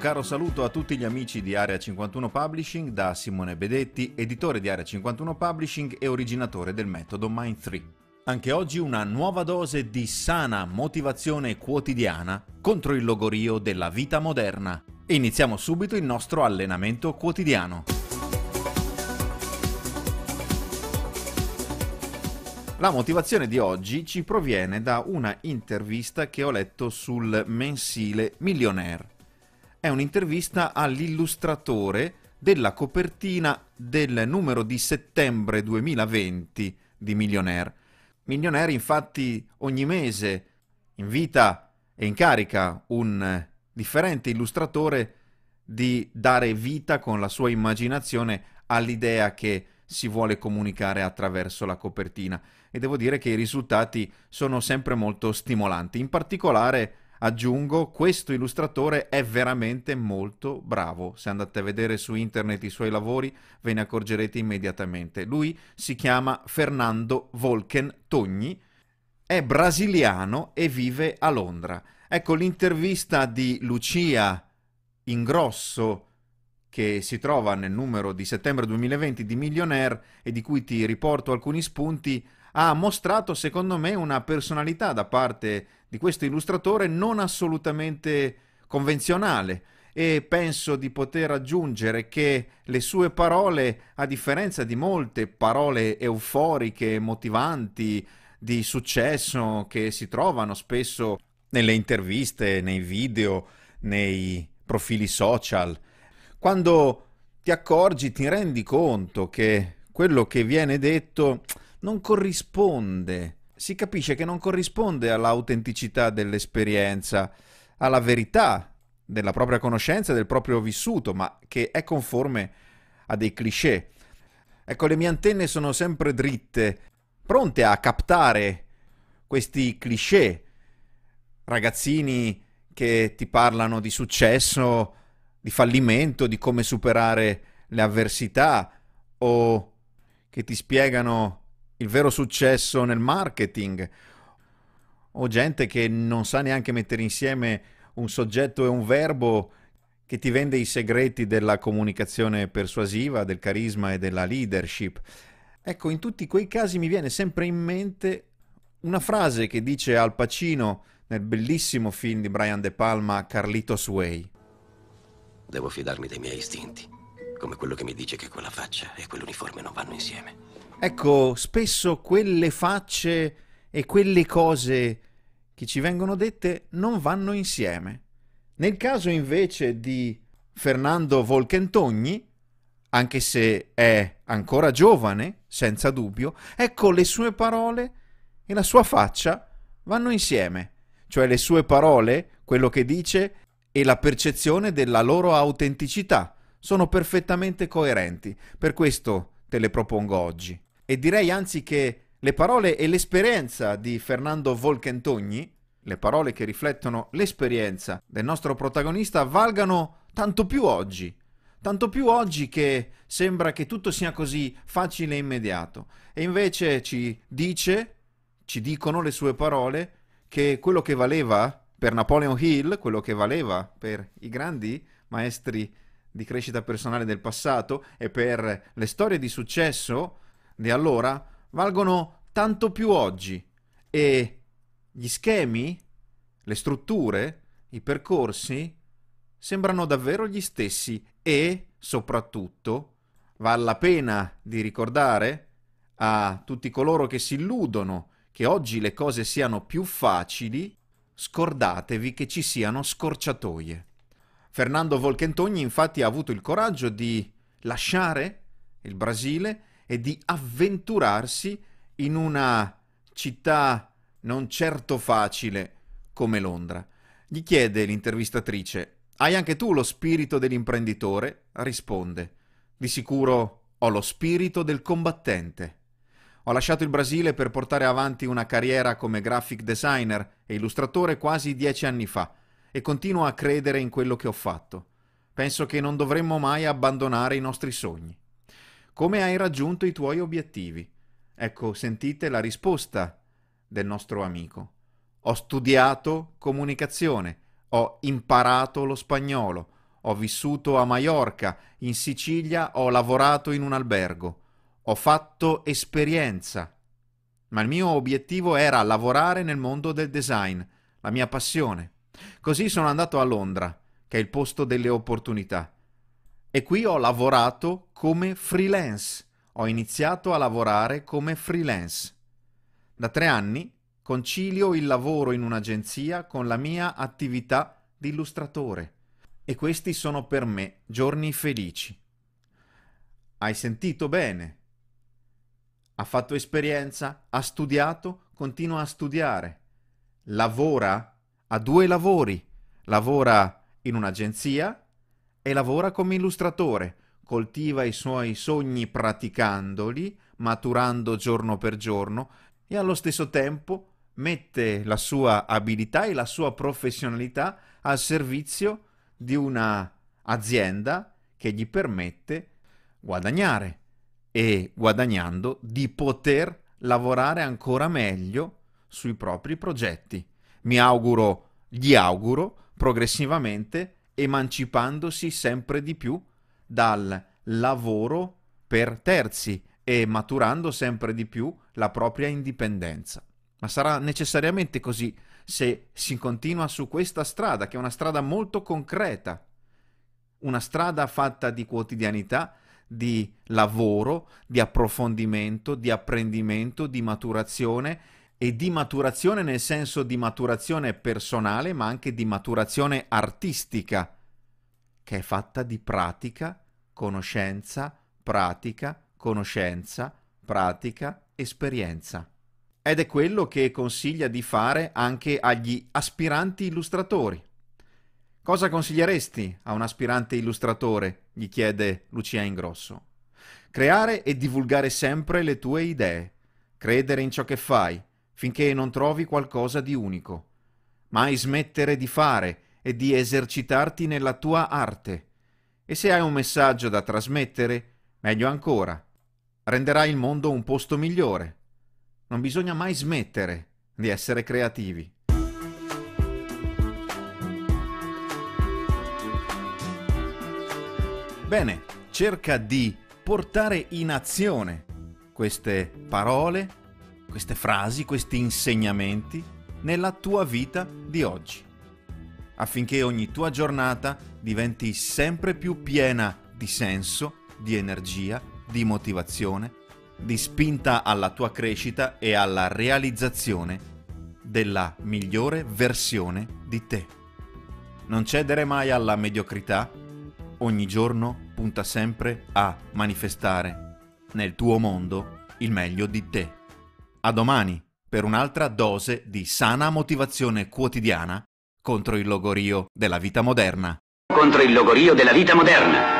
Un caro saluto a tutti gli amici di Area 51 Publishing da Simone Bedetti, editore di Area 51 Publishing e originatore del metodo Mind3. Anche oggi una nuova dose di sana motivazione quotidiana contro il logorio della vita moderna. E iniziamo subito il nostro allenamento quotidiano. La motivazione di oggi ci proviene da una intervista che ho letto sul mensile Millionaire. È un'intervista all'illustratore della copertina del numero di settembre 2020 di Millionaire. Millionaire infatti ogni mese invita e incarica un differente illustratore di dare vita con la sua immaginazione all'idea che si vuole comunicare attraverso la copertina, e devo dire che i risultati sono sempre molto stimolanti. In particolare, aggiungo, questo illustratore è veramente molto bravo. Se andate a vedere su internet i suoi lavori ve ne accorgerete immediatamente. Lui si chiama Fernando Volken Togni, è brasiliano e vive a Londra. Ecco l'intervista di Lucia Ingrosso, che si trova nel numero di settembre 2020 di Millionaire e di cui ti riporto alcuni spunti, ha mostrato secondo me una personalità da parte di questo illustratore non assolutamente convenzionale, e penso di poter aggiungere che le sue parole, a differenza di molte parole euforiche, motivanti, di successo che si trovano spesso nelle interviste, nei video, nei profili social, quando ti accorgi, ti rendi conto che quello che viene detto non corrisponde, si capisce che non corrisponde all'autenticità dell'esperienza, alla verità della propria conoscenza, del proprio vissuto, ma che è conforme a dei cliché. Ecco, le mie antenne sono sempre dritte, pronte a captare questi cliché. Ragazzini che ti parlano di successo, di fallimento, di come superare le avversità, o che ti spiegano il vero successo nel marketing, o gente che non sa neanche mettere insieme un soggetto e un verbo, che ti vende i segreti della comunicazione persuasiva, del carisma e della leadership. Ecco, in tutti quei casi mi viene sempre in mente una frase che dice Al Pacino nel bellissimo film di Brian De Palma, Carlitos Way. Devo fidarmi dei miei istinti, come quello che mi dice che quella faccia e quell'uniforme non vanno insieme. Ecco, spesso quelle facce e quelle cose che ci vengono dette non vanno insieme. Nel caso invece di Fernando Volken Togni, anche se è ancora giovane, senza dubbio, ecco, le sue parole e la sua faccia vanno insieme. Cioè le sue parole, quello che dice, e la percezione della loro autenticità sono perfettamente coerenti. Per questo te le propongo oggi. E direi anzi che le parole e l'esperienza di Fernando Volken Togni, le parole che riflettono l'esperienza del nostro protagonista, valgano tanto più oggi. Tanto più oggi che sembra che tutto sia così facile e immediato. E invece ci dicono le sue parole che quello che valeva per Napoleon Hill, quello che valeva per i grandi maestri di crescita personale del passato e per le storie di successo di allora, valgono tanto più oggi, e gli schemi, le strutture, i percorsi sembrano davvero gli stessi. E soprattutto vale la pena di ricordare a tutti coloro che si illudono che oggi le cose siano più facili: scordatevi che ci siano scorciatoie. Fernando Volken Togni infatti ha avuto il coraggio di lasciare il Brasile e di avventurarsi in una città non certo facile come Londra. Gli chiede l'intervistatrice: hai anche tu lo spirito dell'imprenditore? Risponde: di sicuro ho lo spirito del combattente. Ho lasciato il Brasile per portare avanti una carriera come graphic designer e illustratore quasi 10 anni fa, e continuo a credere in quello che ho fatto. Penso che non dovremmo mai abbandonare i nostri sogni. Come hai raggiunto i tuoi obiettivi? Ecco, sentite la risposta del nostro amico. Ho studiato comunicazione, ho imparato lo spagnolo, ho vissuto a Maiorca, in Sicilia ho lavorato in un albergo, ho fatto esperienza. Ma il mio obiettivo era lavorare nel mondo del design, la mia passione. Così sono andato a Londra, che è il posto delle opportunità. E qui ho lavorato come freelance. Ho iniziato a lavorare come freelance. Da 3 anni concilio il lavoro in un'agenzia con la mia attività di illustratore. E questi sono per me giorni felici. Hai sentito bene? Ha fatto esperienza, ha studiato, continua a studiare. Lavora a 2 lavori. Lavora in un'agenzia e lavora come illustratore. Coltiva i suoi sogni praticandoli, maturando giorno per giorno e allo stesso tempo mette la sua abilità e la sua professionalità al servizio di una azienda che gli permette guadagnare e, guadagnando, di poter lavorare ancora meglio sui propri progetti. Gli auguro progressivamente, emancipandosi sempre di più dal lavoro per terzi e maturando sempre di più la propria indipendenza. Ma sarà necessariamente così se si continua su questa strada, che è una strada molto concreta, una strada fatta di quotidianità, di lavoro, di approfondimento, di apprendimento, di maturazione, e di maturazione nel senso di maturazione personale, ma anche di maturazione artistica, che è fatta di pratica, conoscenza, pratica, conoscenza, pratica, esperienza. Ed è quello che consiglia di fare anche agli aspiranti illustratori. Cosa consiglieresti a un aspirante illustratore? Gli chiede Lucia Ingrosso. Creare e divulgare sempre le tue idee, credere in ciò che fai, finché non trovi qualcosa di unico. Mai smettere di fare e di esercitarti nella tua arte. E se hai un messaggio da trasmettere, meglio ancora. Renderai il mondo un posto migliore. Non bisogna mai smettere di essere creativi. Bene, cerca di portare in azione queste parole, queste frasi, questi insegnamenti nella tua vita di oggi, affinché ogni tua giornata diventi sempre più piena di senso, di energia, di motivazione, di spinta alla tua crescita e alla realizzazione della migliore versione di te. Non cedere mai alla mediocrità, ogni giorno punta sempre a manifestare nel tuo mondo il meglio di te. A domani per un'altra dose di sana motivazione quotidiana contro il logorio della vita moderna. Contro il logorio della vita moderna.